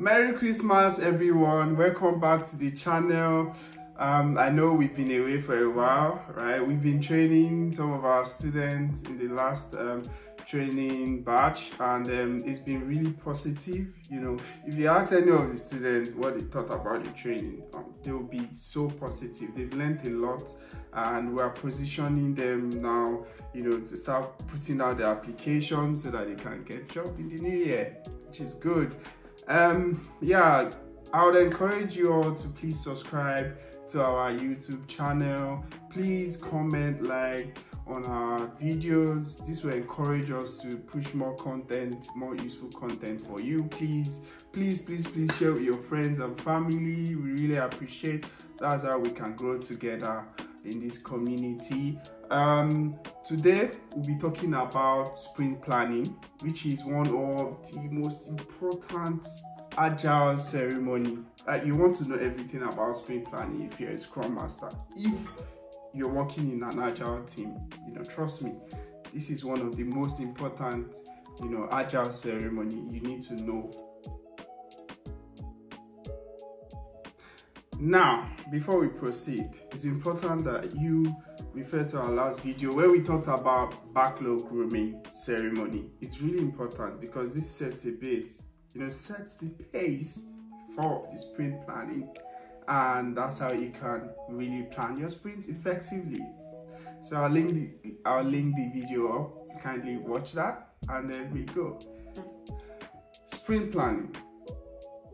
Merry Christmas everyone, welcome back to the channel. I know we've been away for a while, right? We've been training some of our students in the last training batch, and it's been really positive. You know, if you ask any of the students what they thought about the training, they'll be so positive. They've learned a lot, and we're positioning them now, you know, to start putting out their applications so that they can get job in the new year, which is good. Yeah, I would encourage you all to please subscribe to our YouTube channel. Please comment, like on our videos. This will encourage us to push more content, more useful content for you. Please share with your friends and family. We really appreciate. That's how we can grow together in this community. Today we'll be talking about sprint planning, which is one of the most important agile ceremony. You want to know everything about sprint planning if you're a scrum master, if you're working in an agile team. You know, trust me, this is one of the most important, you know, agile ceremony you need to know. Now, before we proceed, it's important that you refer to our last video where we talked about backlog grooming ceremony. It's really important because this sets a base, you know, sets the pace for the sprint planning, and that's how you can really plan your sprints effectively. So I'll link the video up. You kindly watch that, and there we go. Sprint planning.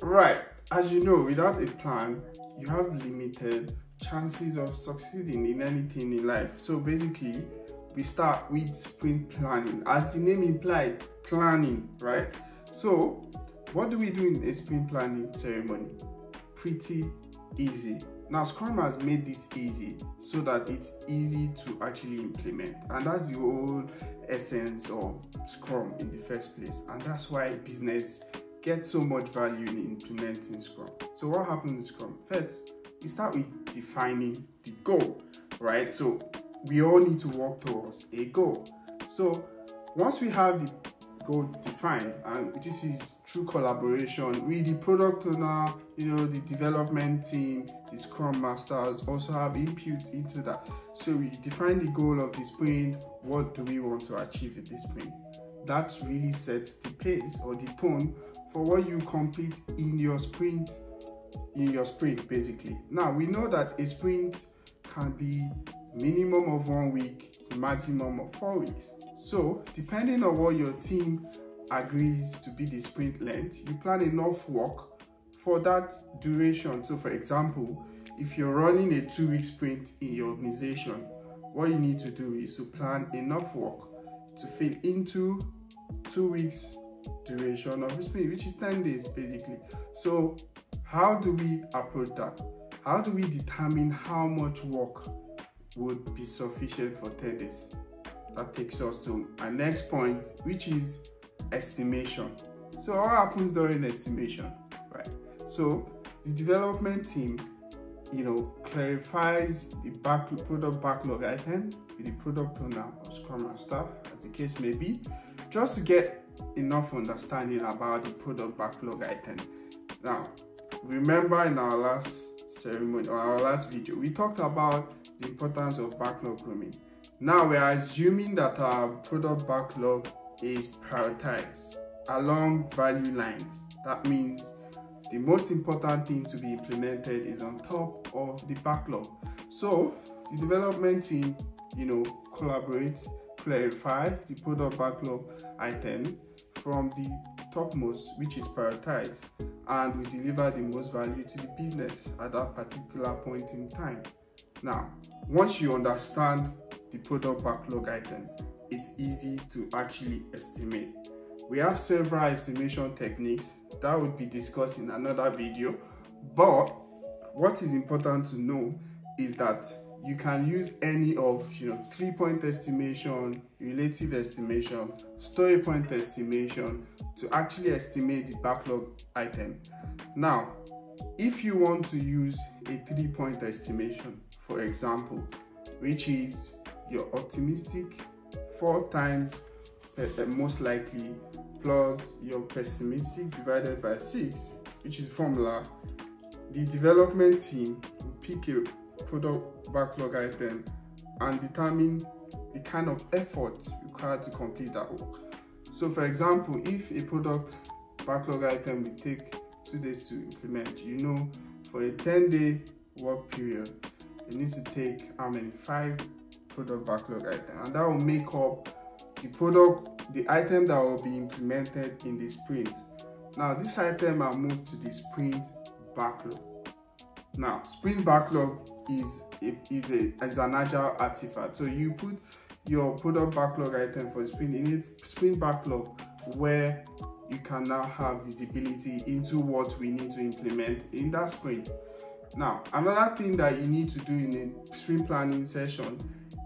Right, as you know, without a plan, you have limited chances of succeeding in anything in life. So basically, we start with sprint planning, as the name implies, planning, right? So what do we do in a sprint planning ceremony? Pretty easy. Now Scrum has made this easy so that it's easy to actually implement, and that's the whole essence of Scrum in the first place, and that's why business gets so much value in implementing Scrum. So what happens in Scrum? First, we start with defining the goal, right? So we all need to work towards a goal. So once we have the goal defined, and this is through collaboration with the product owner, you know, the development team, the Scrum Masters also have input into that. So we define the goal of the sprint. What do we want to achieve in this sprint? That really sets the pace or the tone for what you complete in your sprint, basically. Now we know that a sprint can be minimum of 1 week, maximum of 4 weeks. So depending on what your team agrees to be the sprint length, you plan enough work for that duration. So for example, if you're running a 2-week sprint in your organization, what you need to do is to plan enough work to fit into 2 weeks duration of the sprint, which is 10 days basically. So how do we approach that? How do we determine how much work would be sufficient for 10 days? That takes us to our next point, which is estimation. So what happens during estimation, right? So the development team, you know, clarifies the product backlog item with the product owner or Scrum Master, as the case may be, just to get enough understanding about the product backlog item. Now, remember in our last ceremony or our last video, we talked about the importance of backlog grooming. Now we are assuming that our product backlog is prioritized along value lines. That means the most important thing to be implemented is on top of the backlog. So the development team, you know, collaborates, clarify the product backlog item from the topmost, which is prioritized, and we deliver the most value to the business at that particular point in time. Now, once you understand the product backlog item, it's easy to actually estimate. We have several estimation techniques that would be discussed in another video, but what is important to know is that you can use any of, you know, 3-point estimation, relative estimation, story point estimation to actually estimate the backlog item. Now, if you want to use a 3-point estimation, for example, which is your optimistic 4 times most likely plus your pessimistic divided by 6, which is formula, the development team will pick a product backlog item and determine the kind of effort required to complete that work. So for example, if a product backlog item will take 2 days to implement, you know, for a 10-day work period, you need to take how many? 5 product backlog items, and that will make up the product, the item that will be implemented in the sprint. Now this item are moved to the sprint backlog. Now sprint backlog is an agile artifact. So you put your product backlog item for sprint in a sprint backlog where you can now have visibility into what we need to implement in that sprint. Now another thing that you need to do in a sprint planning session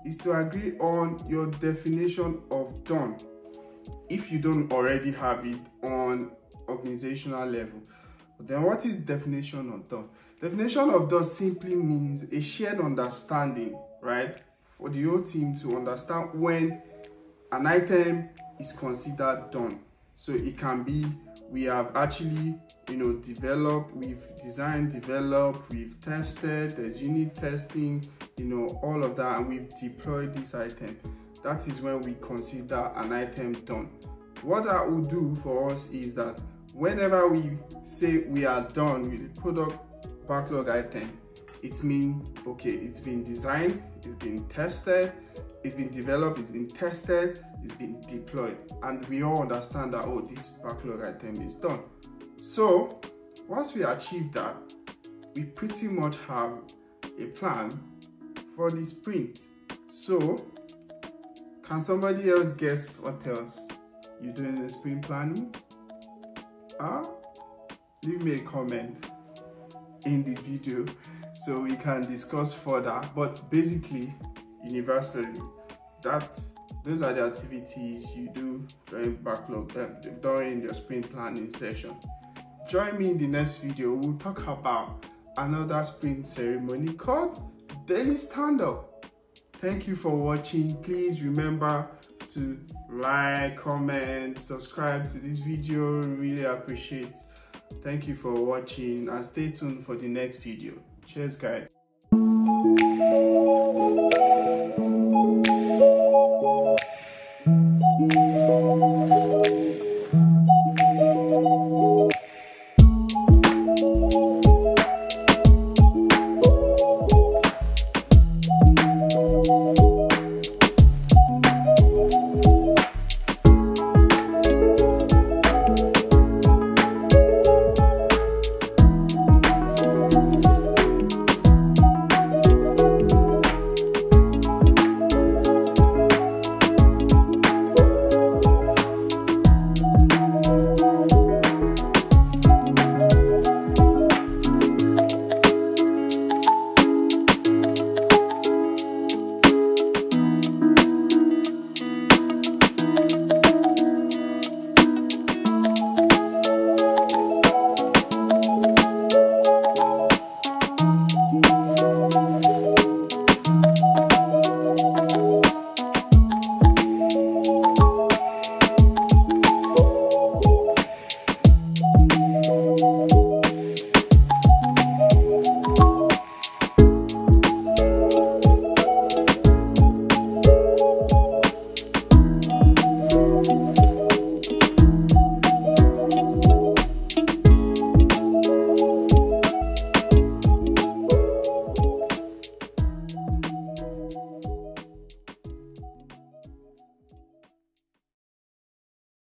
is to agree on your definition of done, if you don't already have it on organizational level. Then what is definition of done? Definition of done simply means a shared understanding, right, for the whole team to understand when an item is considered done. So it can be we have actually, you know, developed, we've designed, developed, we've tested, there's unit testing, you know, all of that, and we've deployed this item. That is when we consider an item done. What that will do for us is that whenever we say we are done with the product backlog item, it means, okay, it's been designed, it's been tested, it's been developed, it's been tested, it's been deployed, and we all understand that, oh, this backlog item is done. So once we achieve that, we pretty much have a plan for the sprint. So can somebody else guess what else you're doing in the sprint planning? Leave me a comment in the video so we can discuss further, but basically, universally, those are the activities you do during backlog, during your sprint planning session. Join me in the next video. We'll talk about another sprint ceremony called Daily Stand Up. Thank you for watching. Please remember to like, comment, subscribe to this video. Really appreciate. Thank you for watching and stay tuned for the next video. Cheers, guys.